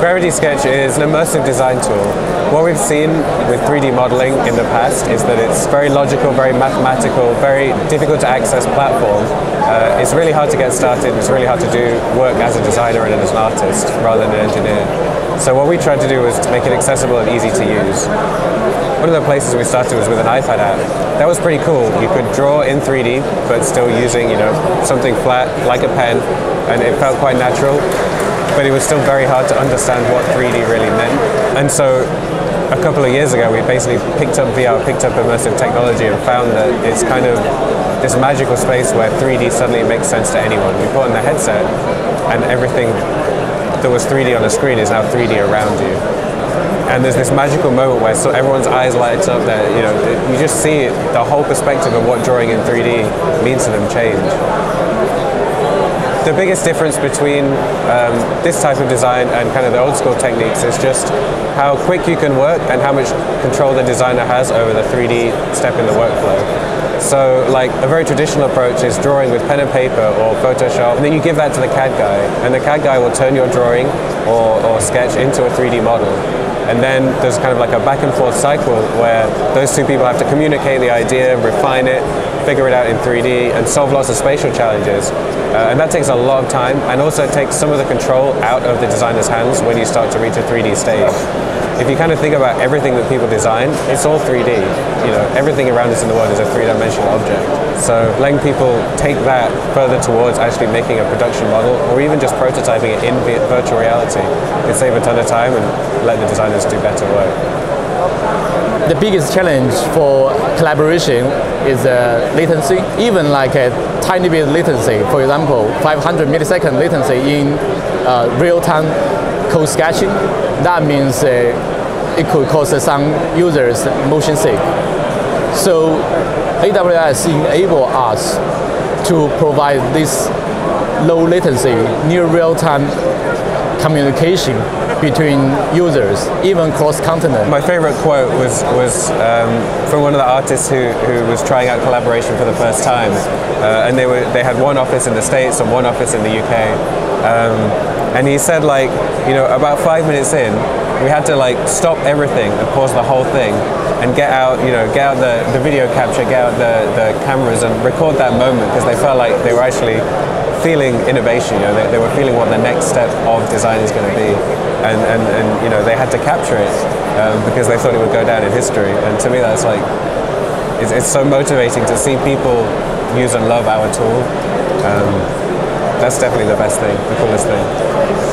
Gravity Sketch is an immersive design tool. What we've seen with 3D modeling in the past is that it's very logical, very mathematical, very difficult to access platform. It's really hard to get started, it's really hard to do work as a designer and as an artist rather than an engineer. So what we tried to do was to make it accessible and easy to use. One of the places we started was with an iPad app. That was pretty cool. You could draw in 3D, but still using, something flat like a pen, and it felt quite natural. But it was still very hard to understand what 3D really meant. And so, a couple of years ago, we basically picked up VR, picked up immersive technology, and found that it's kind of this magical space where 3D suddenly makes sense to anyone. We put on the headset, and everything that was 3D on the screen is now 3D around you. And there's this magical moment where everyone's eyes lights up. That you just see the whole perspective of what drawing in 3D means to them change. The biggest difference between this type of design and kind of the old school techniques is just how quick you can work and how much control the designer has over the 3D step in the workflow. So like a very traditional approach is drawing with pen and paper or Photoshop, and then you give that to the CAD guy, and the CAD guy will turn your drawing or sketch into a 3D model. And then there's kind of like a back and forth cycle where those two people have to communicate the idea, refine it, figure it out in 3D, and solve lots of spatial challenges. And that takes a lot of time, and also it takes some of the control out of the designer's hands when you start to reach a 3D stage. If you kind of think about everything that people design, it's all 3D. Everything around us in the world is a three-dimensional object. So letting people take that further towards actually making a production model, or even just prototyping it in virtual reality, can save a ton of time and let the designers do better work. The biggest challenge for collaboration is latency, even like a tiny bit latency. For example, 500 millisecond latency in real-time code sketching. That means it could cause some users motion sick. So AWS enable us to provide this low latency, near real-time communication between users, even cross-continent. My favorite quote was from one of the artists who was trying out collaboration for the first time, and they had one office in the States and one office in the UK, and he said, about 5 minutes in, we had to stop everything and pause the whole thing and get out, get out the video capture, get out the cameras and record that moment, because they felt like they were actually feeling innovation. They were feeling what the next step of design is going to be, and they had to capture it because they thought it would go down in history. And to me, that's it's so motivating to see people use and love our tool. That's definitely the best thing, the coolest thing.